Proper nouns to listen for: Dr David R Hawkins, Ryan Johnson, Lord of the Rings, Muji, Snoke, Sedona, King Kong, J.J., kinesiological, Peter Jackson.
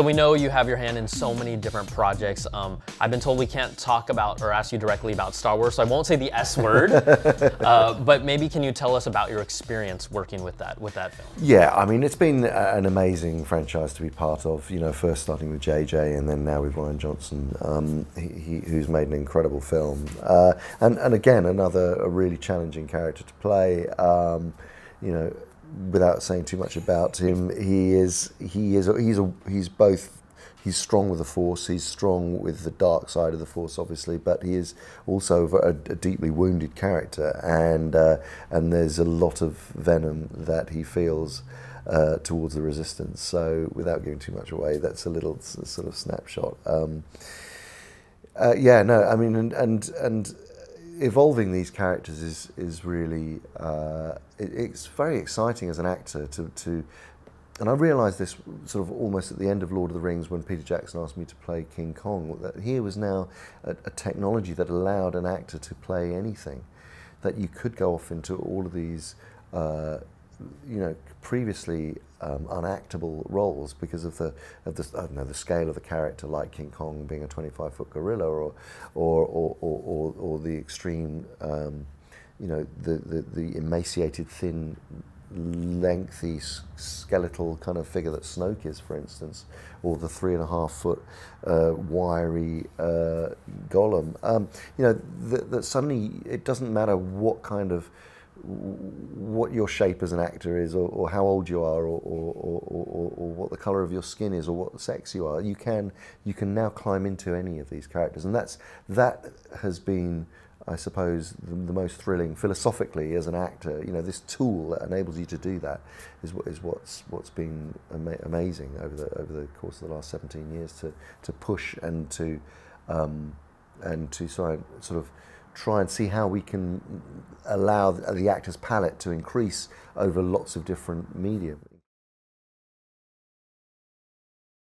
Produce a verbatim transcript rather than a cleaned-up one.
So we know you have your hand in so many different projects. Um, I've been told we can't talk about or ask you directly about Star Wars, so I won't say the S word, uh, but maybe can you tell us about your experience working with that, with that film? Yeah, I mean, it's been an amazing franchise to be part of, you know, first starting with J J and then now with Ryan Johnson, um, he, he, who's made an incredible film. Uh, and, and again, another a really challenging character to play, um, you know, without saying too much about him, he is he is he's a, he's both he's strong with the Force, he's strong with the dark side of the Force, obviously, but he is also a, a deeply wounded character, and uh, and there's a lot of venom that he feels uh, towards the Resistance. So, without giving too much away, that's a little sort of snapshot. Um, uh, yeah, no, I mean, and and and. Evolving these characters is is really uh, it, it's very exciting as an actor to to, and I realised this sort of almost at the end of Lord of the Rings when Peter Jackson asked me to play King Kong, that here was now a, a technology that allowed an actor to play anything, that you could go off into all of these uh, you know previously um, unactable roles because of the of the I don't know the scale of the character, like King Kong being a twenty-five foot gorilla, or or or or, or, or the extreme um, you know the, the the emaciated, thin, lengthy skeletal kind of figure that Snoke is, for instance, or the three and a half foot uh, wiry uh, golem. Um, you know that, that suddenly it doesn't matter what kind of what your shape as an actor is, or, or how old you are, or, or, or, or, or what the colour of your skin is, or what sex you are. You can you can now climb into any of these characters, and that's that has been, I suppose, the, the most thrilling philosophically as an actor. You know, this tool that enables you to do that is what is what's what's been ama amazing over the over the course of the last seventeen years to to push and to um, and to sort of. Try and see how we can allow the actor's palette to increase over lots of different media.